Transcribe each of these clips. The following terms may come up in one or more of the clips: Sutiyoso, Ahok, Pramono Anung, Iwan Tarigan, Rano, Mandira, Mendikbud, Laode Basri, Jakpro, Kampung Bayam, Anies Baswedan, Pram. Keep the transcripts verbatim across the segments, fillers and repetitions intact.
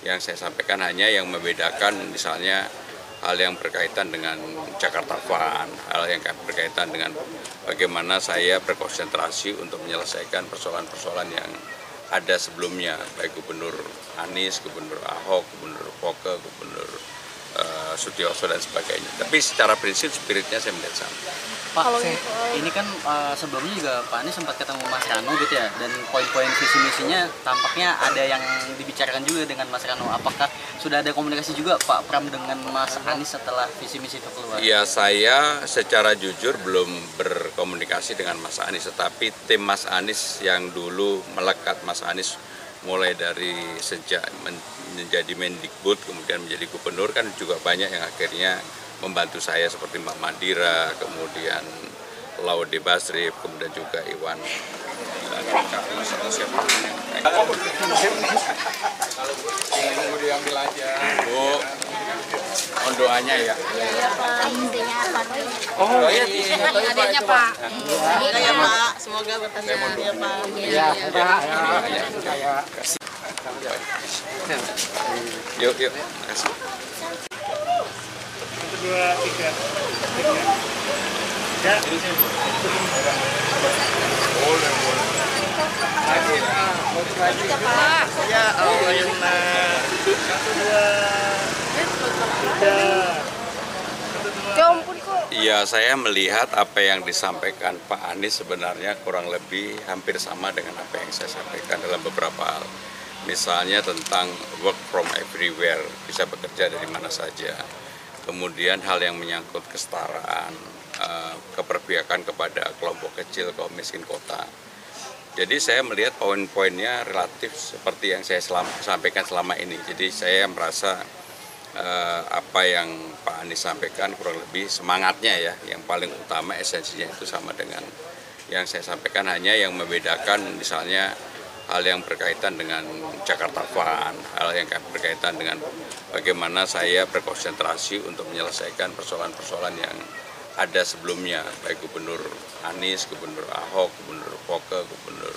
Yang saya sampaikan hanya yang membedakan misalnya hal yang berkaitan dengan Jakarta Fund, hal yang berkaitan dengan bagaimana saya berkonsentrasi untuk menyelesaikan persoalan-persoalan yang ada sebelumnya, baik Gubernur Anies, Gubernur Ahok, Gubernur Poke, Gubernur uh, Sutiyoso dan sebagainya. Tapi secara prinsip spiritnya saya melihat sama. Pak, saya, ini kan uh, sebelumnya juga Pak Anies sempat ketemu Mas Rano gitu ya, dan poin-poin visi misinya tampaknya ada yang dibicarakan juga dengan Mas Rano. Apakah sudah ada komunikasi juga Pak Pram dengan Mas Anies setelah visi misi itu keluar? Iya, saya secara jujur belum berkomunikasi dengan Mas Anies, tetapi tim Mas Anies yang dulu melekat Mas Anies mulai dari sejak men menjadi Mendikbud kemudian menjadi Gubernur kan juga banyak yang akhirnya membantu saya, seperti Mbak Mandira, kemudian Laode Basri, kemudian juga Iwan Tarigan. Kalau diambil aja, Bu, mohon doanya ya. Oh iya, adanya Pak. Iya Pak, semoga berkahnya ya Pak. Iya Pak. Yuk yuk. Dua, tiga, tiga. Ya. Boleh, boleh. Lagi, lagi. Ya, Allah yang maha. Satu, dua, tiga. Iya, saya melihat apa yang disampaikan Pak Anies sebenarnya kurang lebih hampir sama dengan apa yang saya sampaikan dalam beberapa hal. Misalnya tentang work from everywhere, bisa bekerja dari mana saja. Kemudian hal yang menyangkut kesetaraan, keperpihakan kepada kelompok kecil, kaum miskin kota. Jadi saya melihat poin-poinnya relatif seperti yang saya selama, sampaikan selama ini. Jadi saya merasa eh, apa yang Pak Anies sampaikan kurang lebih semangatnya ya, yang paling utama esensinya itu sama dengan yang saya sampaikan, hanya yang membedakan misalnya hal yang berkaitan dengan Jakarta Fund, hal yang berkaitan dengan bagaimana saya berkonsentrasi untuk menyelesaikan persoalan-persoalan yang ada sebelumnya, baik Gubernur Anies, Gubernur Ahok, Gubernur Poke, Gubernur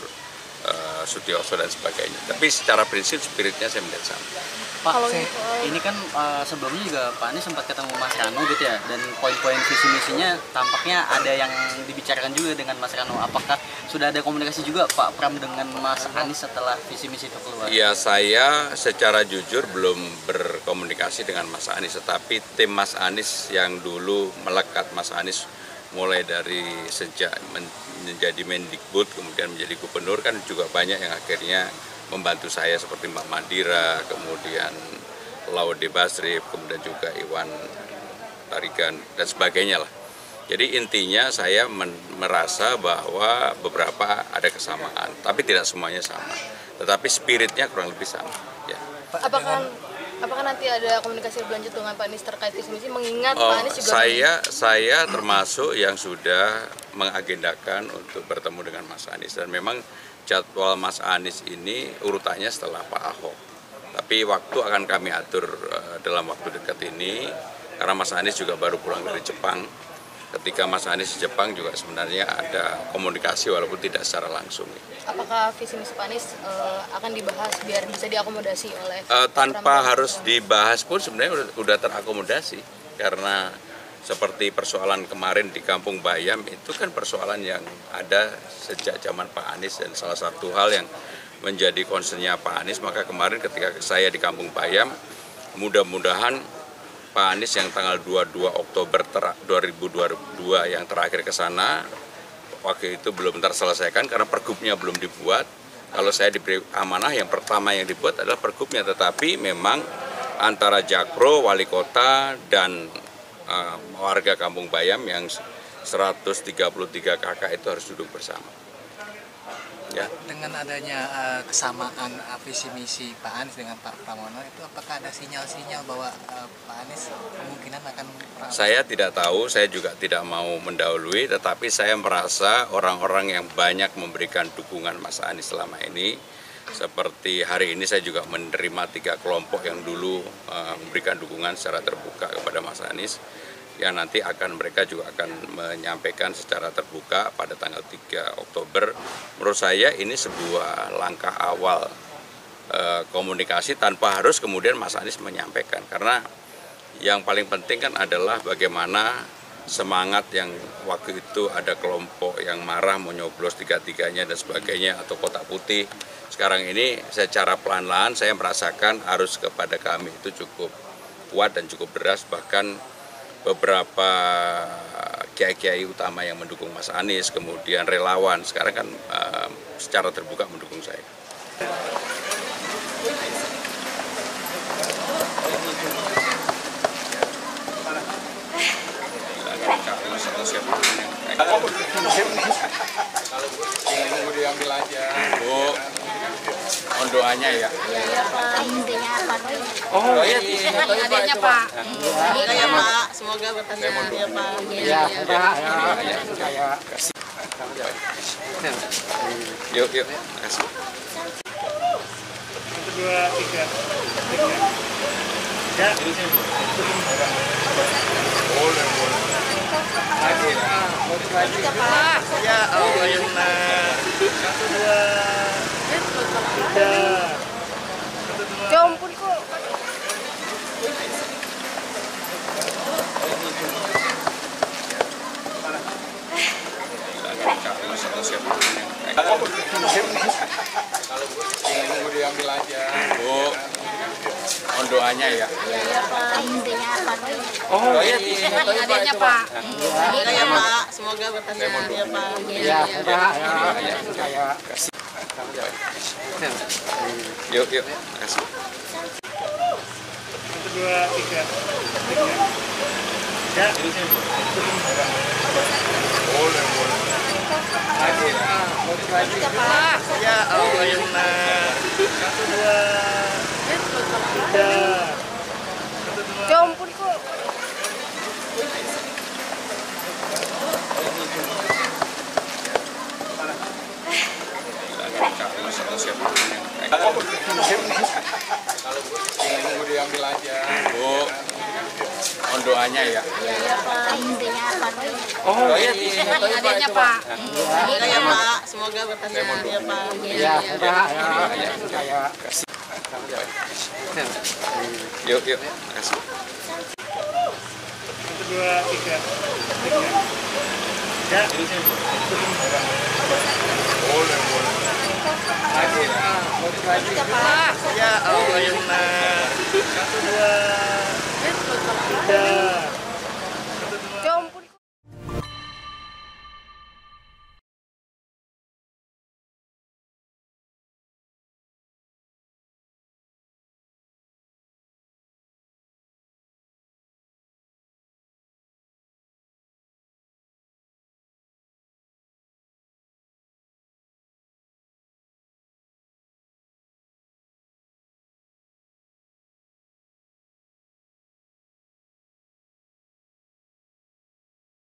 uh, Sutiyoso dan sebagainya. Tapi secara prinsip spiritnya saya melihat sama. Pak, saya, ini kan uh, sebelumnya juga Pak Anies sempat ketemu Mas Rano gitu ya, dan poin-poin visi misinya tampaknya ada yang dibicarakan juga dengan Mas Rano. Apakah sudah ada komunikasi juga Pak Pram dengan Mas Anies setelah visi misi itu keluar? Iya, saya secara jujur belum berkomunikasi dengan Mas Anies, tetapi tim Mas Anies yang dulu melekat Mas Anies mulai dari sejak men menjadi Mendikbud kemudian menjadi Gubernur kan juga banyak yang akhirnya membantu saya, seperti Mbak Mandira, kemudian Laode Basri, kemudian juga Iwan Tarigan dan sebagainya lah. Jadi intinya saya merasa bahwa beberapa ada kesamaan, tapi tidak semuanya sama. Tetapi spiritnya kurang lebih sama. Ya. Apakah apakah nanti ada komunikasi berlanjut dengan Pak Anies terkait visi mengingat oh, Pak Anies juga? Saya saya termasuk yang sudah mengagendakan untuk bertemu dengan Mas Anies, dan memang jadwal Mas Anies ini urutannya setelah Pak Ahok, tapi waktu akan kami atur dalam waktu dekat ini karena Mas Anies juga baru pulang dari Jepang. Ketika Mas Anies di Jepang juga sebenarnya ada komunikasi walaupun tidak secara langsung. Apakah visi misi Pak Anies uh, akan dibahas biar bisa diakomodasi oleh uh, tanpa harus dibahas pun sebenarnya udah, udah terakomodasi, karena seperti persoalan kemarin di Kampung Bayam itu kan persoalan yang ada sejak zaman Pak Anies, dan salah satu hal yang menjadi concernnya Pak Anies. Maka kemarin ketika saya di Kampung Bayam, mudah-mudahan Pak Anies yang tanggal dua puluh dua Oktober dua ribu dua puluh dua yang terakhir ke sana waktu itu belum terselesaikan karena pergubnya belum dibuat. Kalau saya diberi amanah, yang pertama yang dibuat adalah pergubnya, tetapi memang antara Jakpro, wali kota, dan Uh, warga Kampung Bayam yang seratus tiga puluh tiga kakak itu harus duduk bersama. Ya. Dengan adanya uh, kesamaan uh, visi misi Pak Anies dengan Pak Pramono, itu apakah ada sinyal-sinyal bahwa uh, Pak Anies kemungkinan akan berapa? Saya tidak tahu, saya juga tidak mau mendahului, tetapi saya merasa orang-orang yang banyak memberikan dukungan Mas Anies selama ini, seperti hari ini saya juga menerima tiga kelompok yang dulu uh, memberikan dukungan secara terbuka kepada Mas Anies, yang nanti akan mereka juga akan menyampaikan secara terbuka pada tanggal tiga Oktober. Menurut saya ini sebuah langkah awal e, komunikasi tanpa harus kemudian Mas Anies menyampaikan. Karena yang paling penting kan adalah bagaimana semangat yang waktu itu ada kelompok yang marah menyoblos tiga-tiganya dan sebagainya atau kotak putih. Sekarang ini secara pelan-pelan saya merasakan arus kepada kami itu cukup kuat dan cukup deras, bahkan beberapa kiai-kiai utama yang mendukung Mas Anies, kemudian relawan, sekarang kan uh, secara terbuka mendukung saya. Kalau diambil aja, Bu, mohon doanya ya. Oh, iya, adanya Pak. Iya, Pak. Semoga berkahnya ya, Pak. Iya, Pak. Iya. Yuk, yuk. Kasih. satu dua tiga. Ya. Boleh, boleh. Lagi, lagi. Ya, Allah yang benar. satu dua tiga. Jompun kok. Kalau diambil aja, Bu, mohon doanya ya. Iya, Pak. Oh, iya, adanya Pak. Iya, Pak. Semoga berkahnya ya, Pak. Iya, Pak. Iya. Yuk, yuk. Kasih. satu dua tiga. Ya. Boleh, boleh. Lagi, lagi. Ya, Allah yang benar. satu dua tiga. Jompun kok. Kalau diambil aja, Bu, mohon doanya ya. Iya, Pak. Oh, iya, adanya Pak. Iya, Pak. Semoga berkahnya ya, Pak. Iya, Pak. Iya. Yuk, yuk. Kasih. satu dua tiga. Ya. Boleh, boleh. Lagi, lagi. Ya, Allah yang benar. satu dua